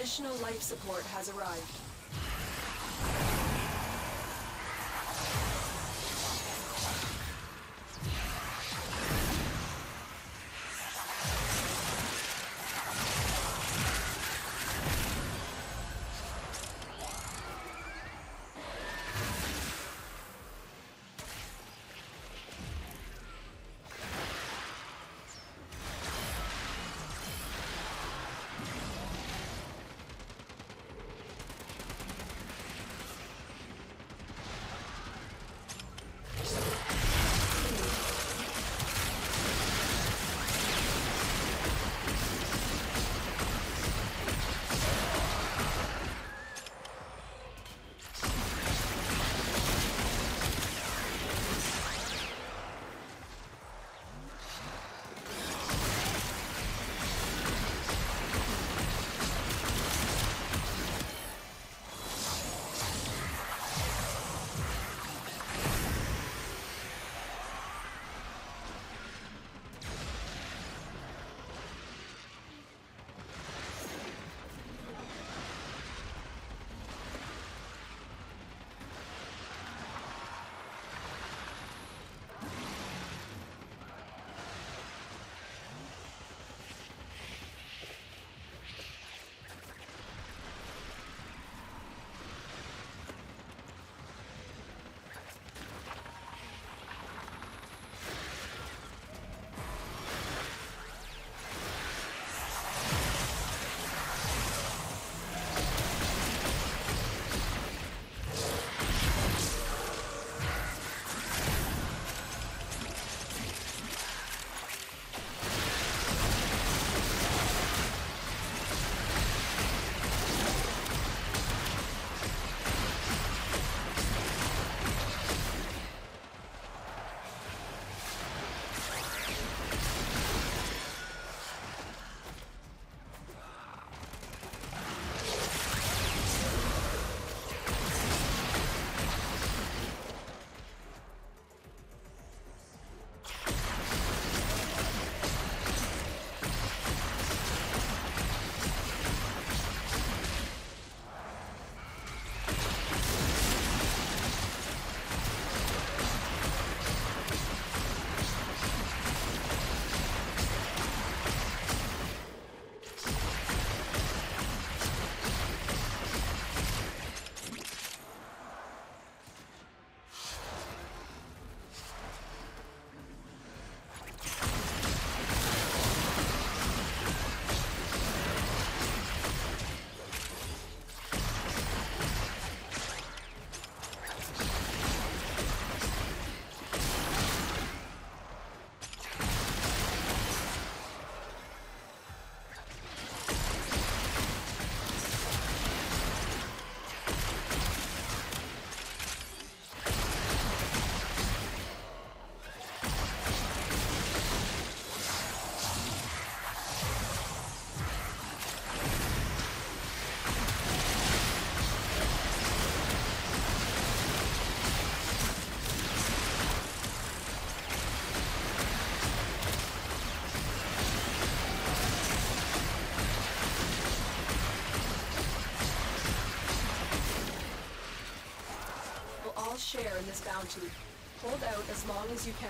Additional life support has arrived. Share in this bounty. Hold out as long as you can.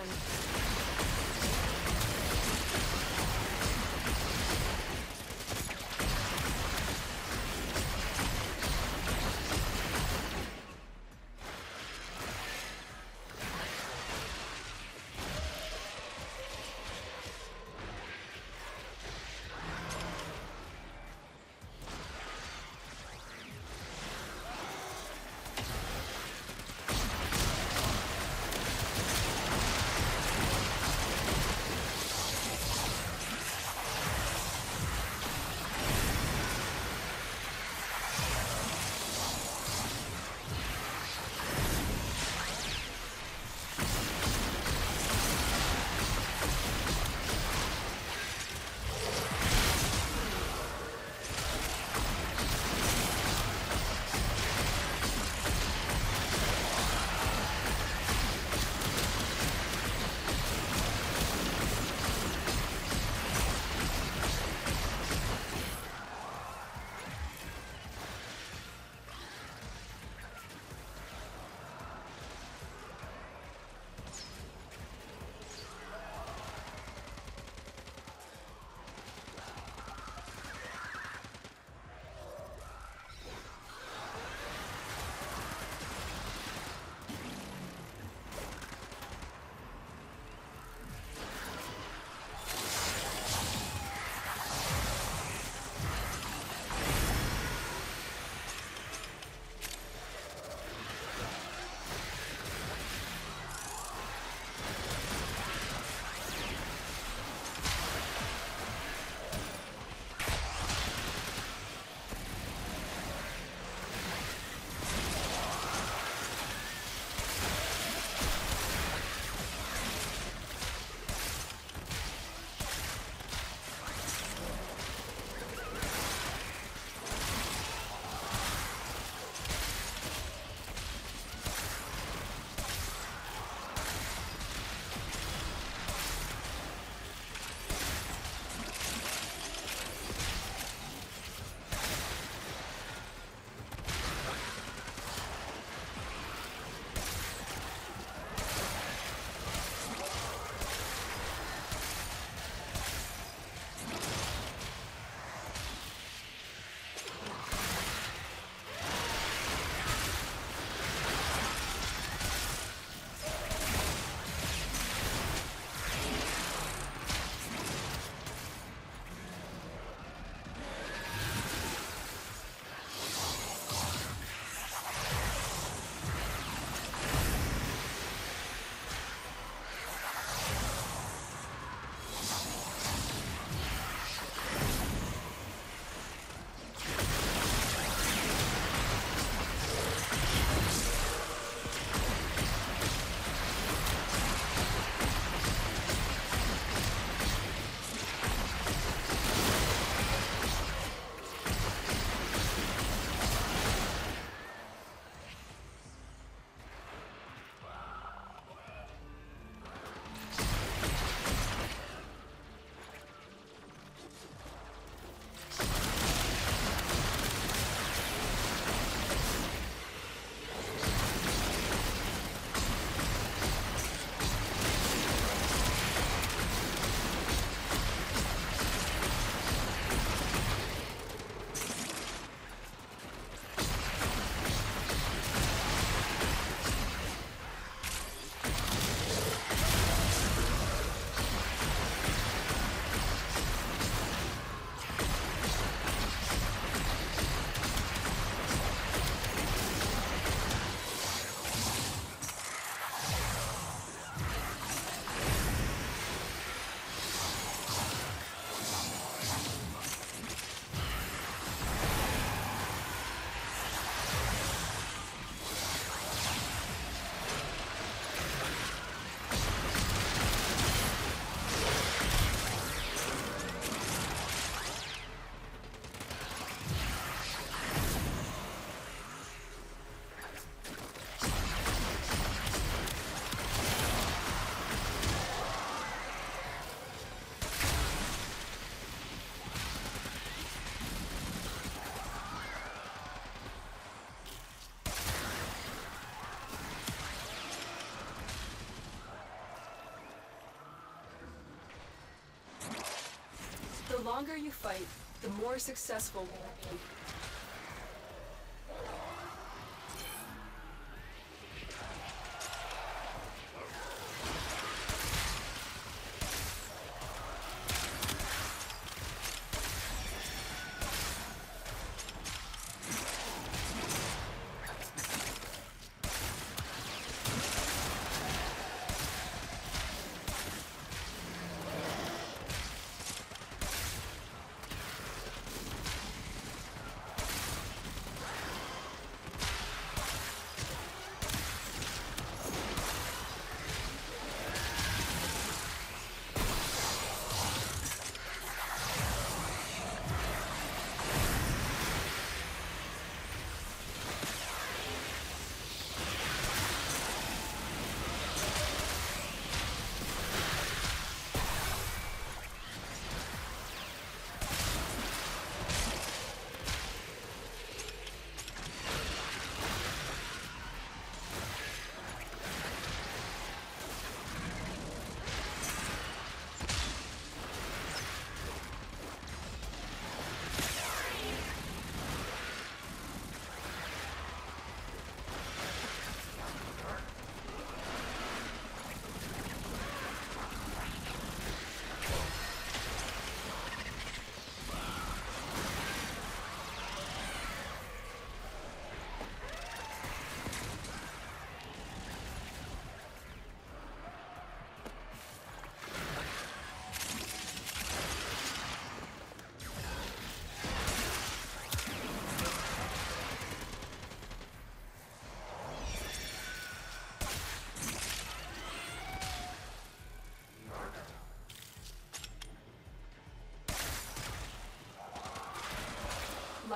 longer you fight, the more successful you will be.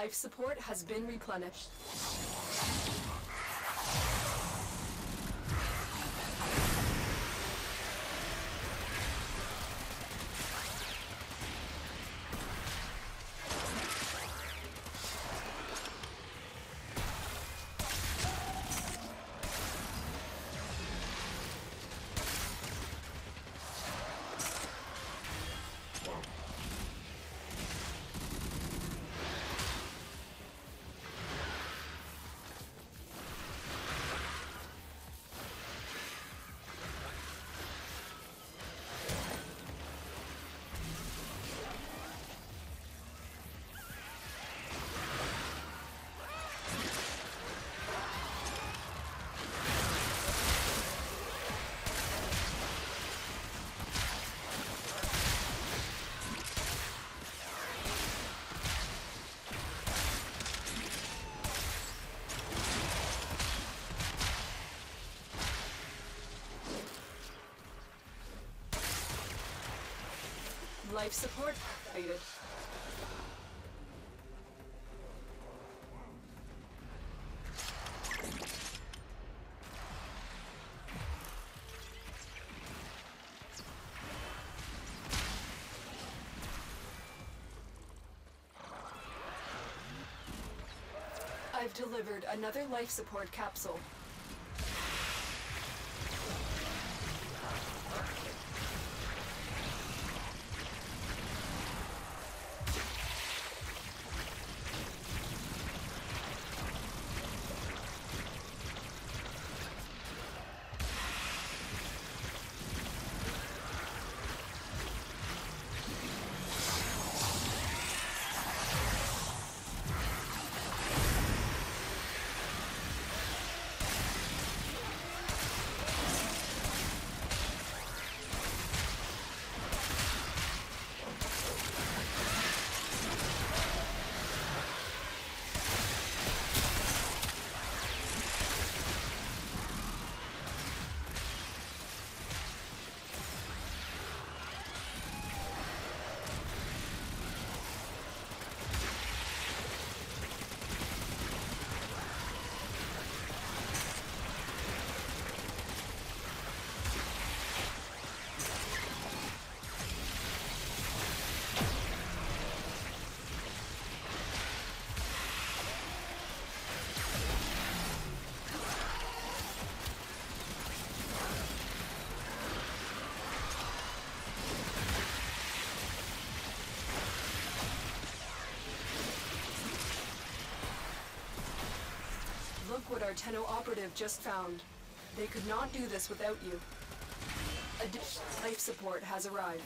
Life support has been replenished. Life support activated. I've delivered another life support capsule. what our Tenno operative just found. They could not do this without you. Additional life support has arrived.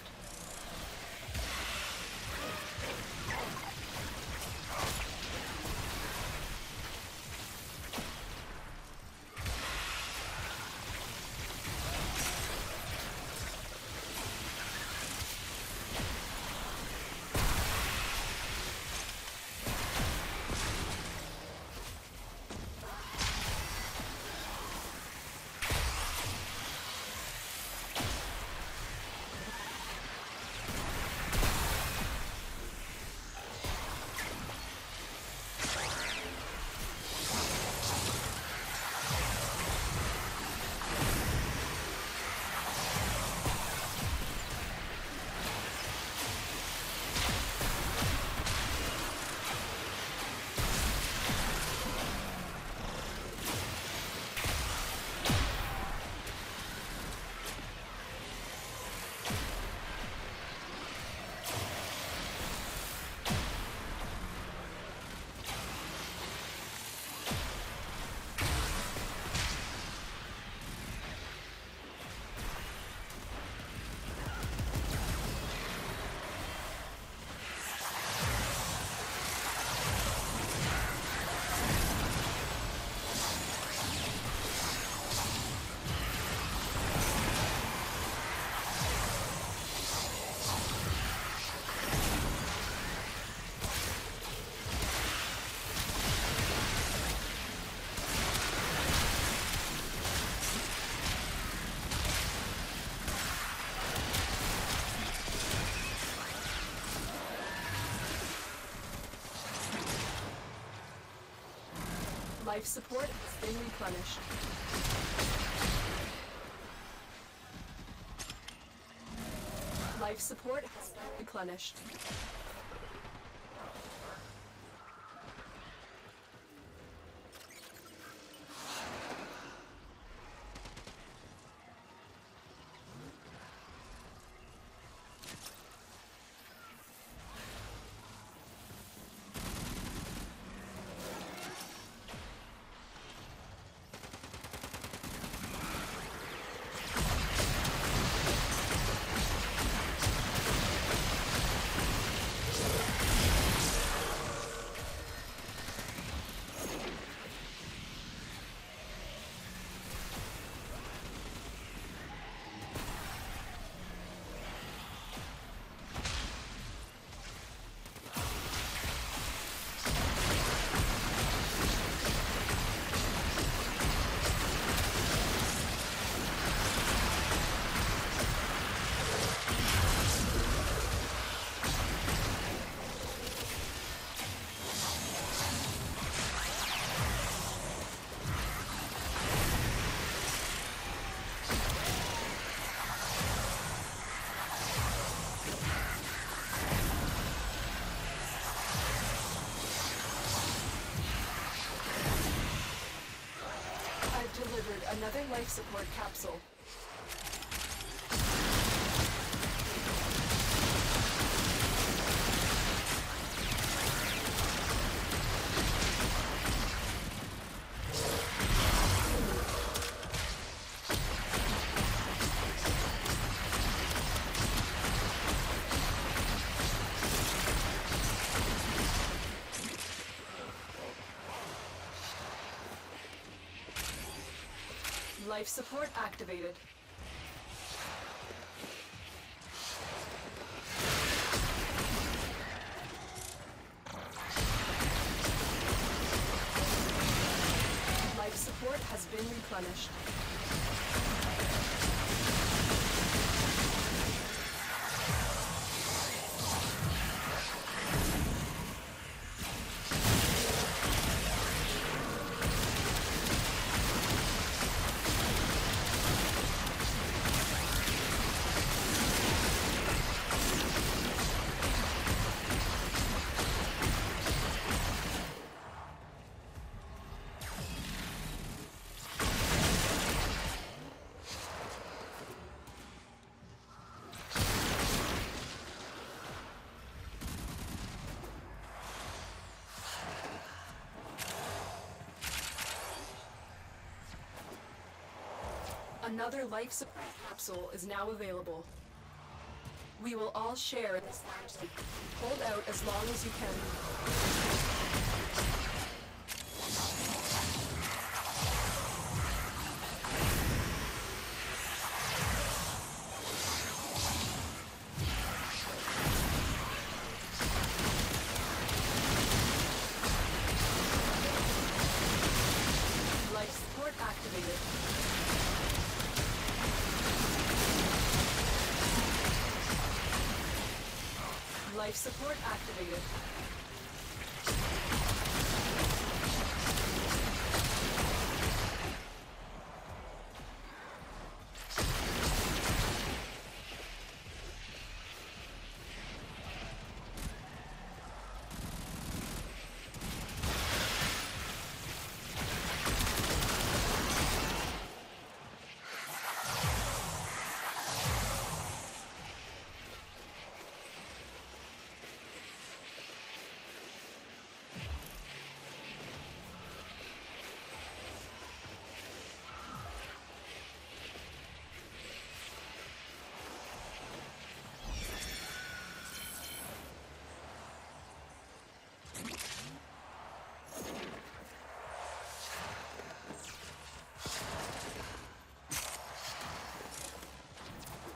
Life support has been replenished. Life support has been replenished. Another life support capsule. Life support activated. Life support has been replenished. Another life support capsule is now available. We will all share in this lifespan. Hold out as long as you can. Life support activated.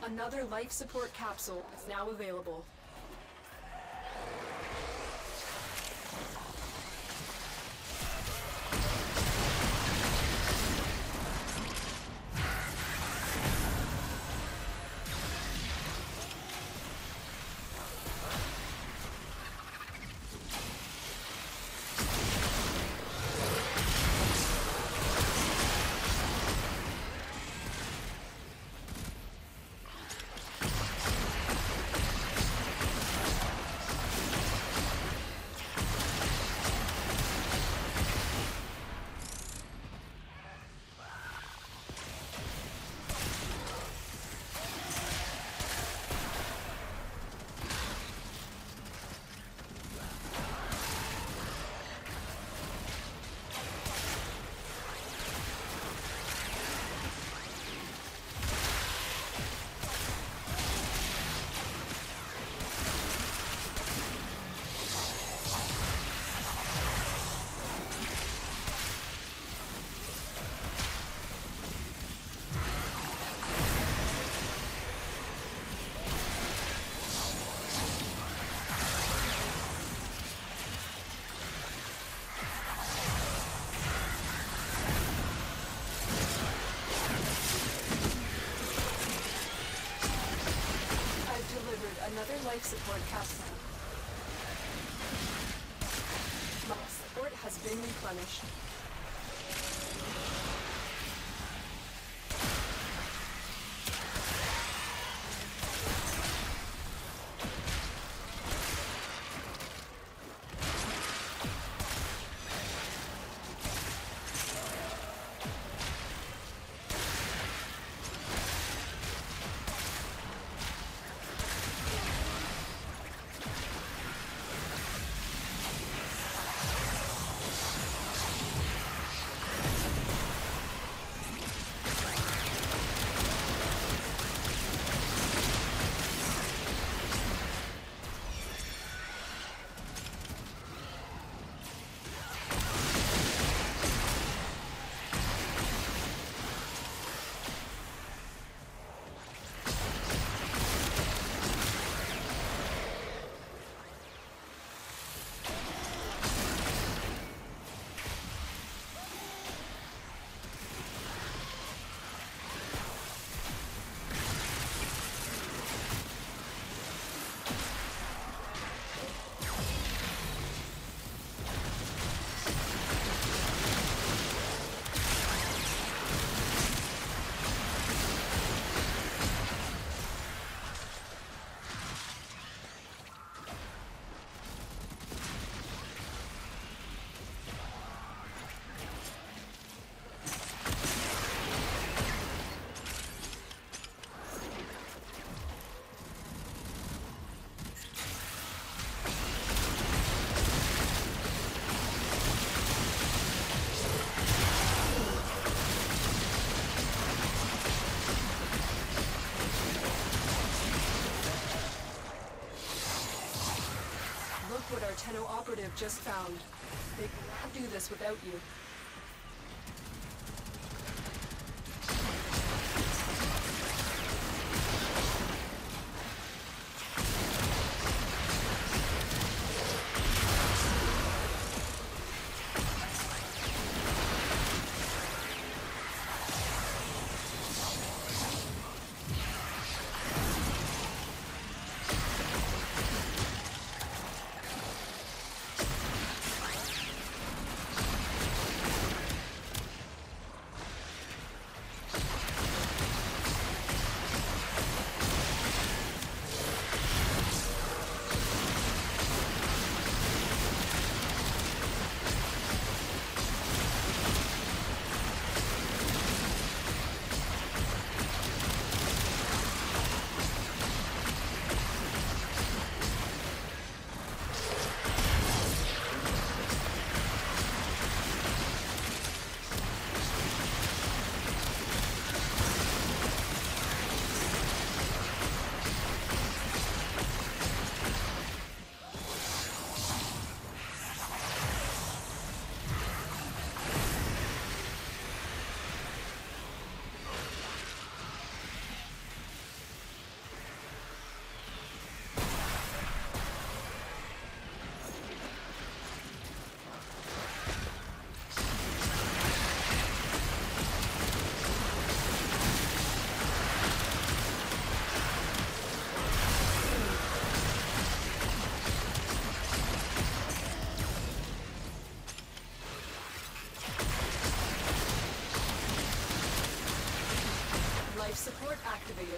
Another life support capsule is now available. Another life support capsule. Life support has been replenished. operative just found. They cannot do this without you. Support activated.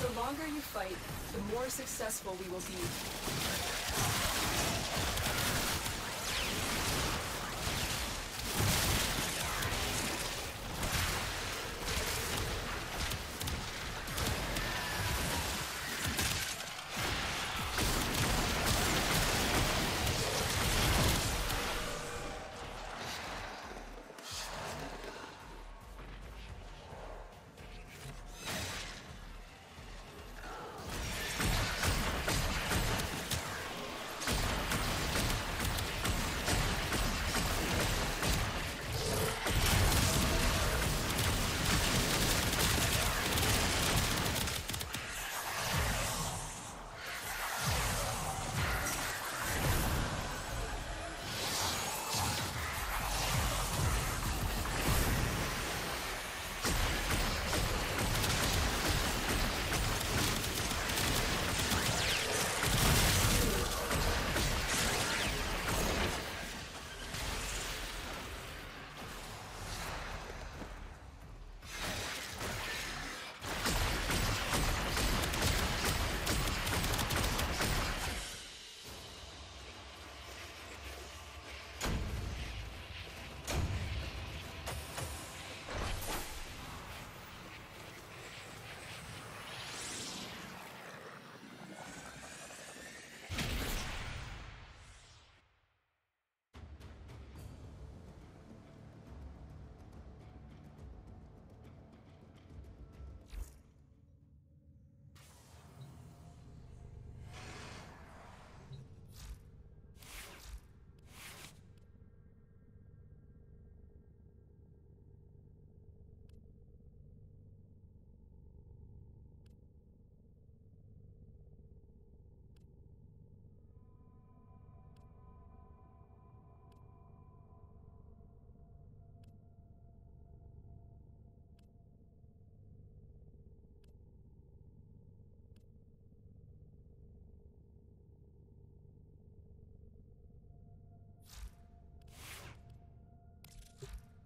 The longer you fight, the more successful we will be.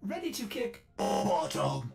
Ready to kick bottom.